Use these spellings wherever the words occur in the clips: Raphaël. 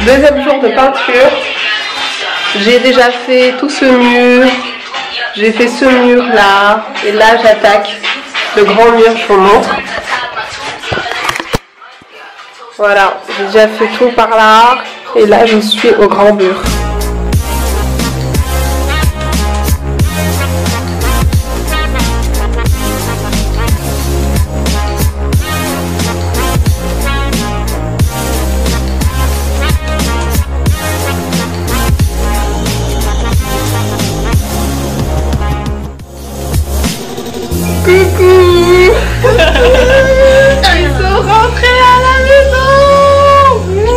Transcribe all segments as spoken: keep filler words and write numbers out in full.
Deuxième jour de peinture. J'ai déjà fait tout ce mur. J'ai fait ce mur là. Et là, j'attaque le grand mur, je vous montre. Voilà, j'ai déjà fait tout par là. Et là, je suis au grand mur. Coucou. Ils sont rentrés à la maison.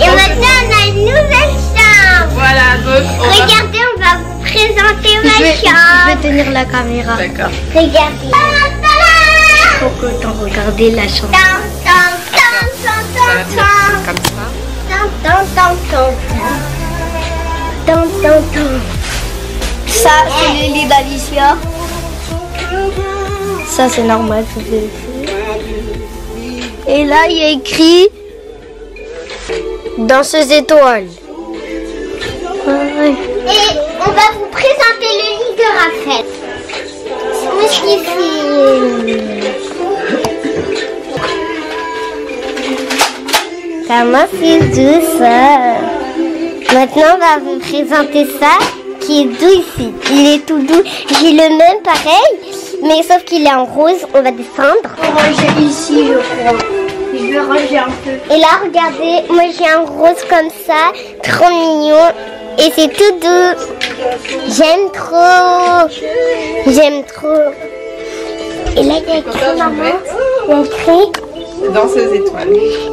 Et maintenant on a une nouvelle chambre. Voilà, donc on regardez, va... on va vous présenter ma je vais, chambre. Je vais tenir la caméra. D'accord. Regardez. Faut que t'en regardez la chambre. Tant, tant, tant, tant, tant. Comme ça. Tant, tant, tant, tant. Tant, tant, tant. Ça, c'est le lit d'Alicia. Ça c'est normal, tout est... Et là il y a écrit Danseuse étoile. Et on va vous présenter le lit de Raphaël. Comment c'est doux ça. Maintenant on va vous présenter ça qui est doux ici. Il est tout doux. J'ai le même pareil. Mais sauf qu'il est en rose, on va descendre. On range ici, je crois. Je vais ranger un peu. Et là, regardez, moi j'ai un rose comme ça, trop mignon. Et c'est tout doux. J'aime trop. J'aime trop. Et là, il y a écrit, maman. Il y a écrit Danseuse étoile.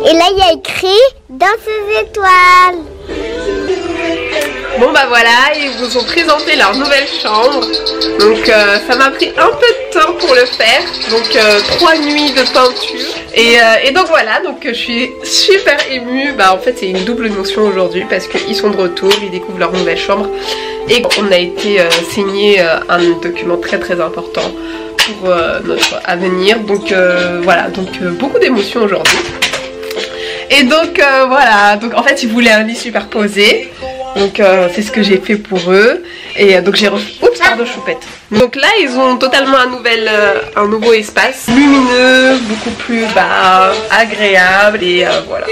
Et là, il y a écrit Danseuse étoile. Bon bah voilà, ils vous ont présenté leur nouvelle chambre, donc euh, ça m'a pris un peu de temps pour le faire, donc euh, trois nuits de peinture, et, euh, et donc voilà, donc je suis super émue, bah en fait c'est une double émotion aujourd'hui parce qu'ils sont de retour, ils découvrent leur nouvelle chambre, et on a été euh, signé euh, un document très très important pour euh, notre avenir, donc euh, voilà, donc euh, beaucoup d'émotions aujourd'hui. Et donc euh, voilà, donc en fait ils voulaient un lit superposé. Donc euh, c'est ce que j'ai fait pour eux. Et euh, donc j'ai refait... Oups, pardon, choupette. Donc là ils ont totalement un, nouvel, euh, un nouveau espace lumineux, beaucoup plus bah, agréable. Et euh, voilà.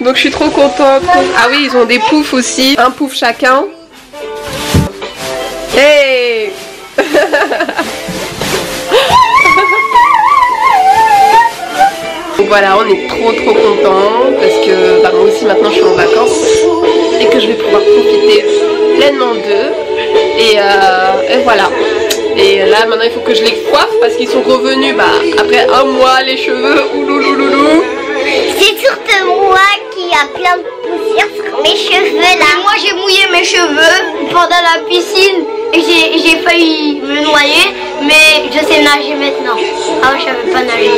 Donc je suis trop contente. Ah oui, ils ont des poufs aussi. Un pouf chacun. Hey. Voilà, on est trop trop contents parce que bah, moi aussi maintenant je suis en vacances et que je vais pouvoir profiter pleinement d'eux. Et, euh, et voilà. Et là maintenant il faut que je les coiffe parce qu'ils sont revenus bah, après un mois les cheveux. Ouloulouloulou. C'est surtout moi qui a plein de poussière sur mes cheveux là. Moi j'ai mouillé mes cheveux pendant la piscine et j'ai failli me noyer, mais je sais nager maintenant. Ah ouais, je savais pas nager.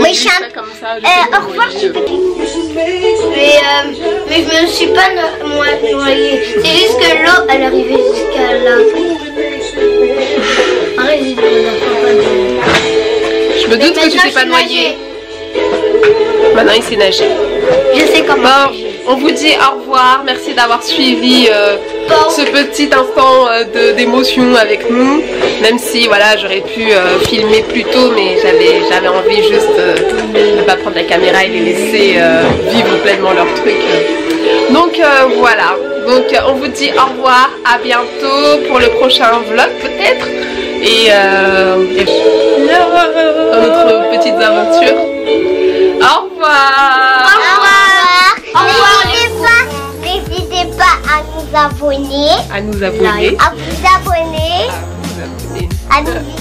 Mais je comme ça, je euh, au revoir, je suis mais, euh, mais je me suis pas noyée. C'est juste que l'eau, elle arrivait jusqu'à là. Je me doute mais que tu t'es pas noyée. Maintenant, il s'est nagé. Je sais comment. Bon, on vous dit au revoir. Merci d'avoir suivi euh, bon. ce petit instant euh, d'émotion avec nous. Même si voilà, j'aurais pu euh, filmer plus tôt, mais j'avais j'avais envie juste euh, de ne pas prendre la caméra et les laisser euh, vivre pleinement leur truc. Donc euh, voilà, donc on vous dit au revoir, à bientôt pour le prochain vlog peut-être et, euh, et dans notre petite aventure. Au revoir. Au revoir. Au revoir. N'hésitez pas, pas à nous abonner. À nous abonner. À vous abonner. I don't know.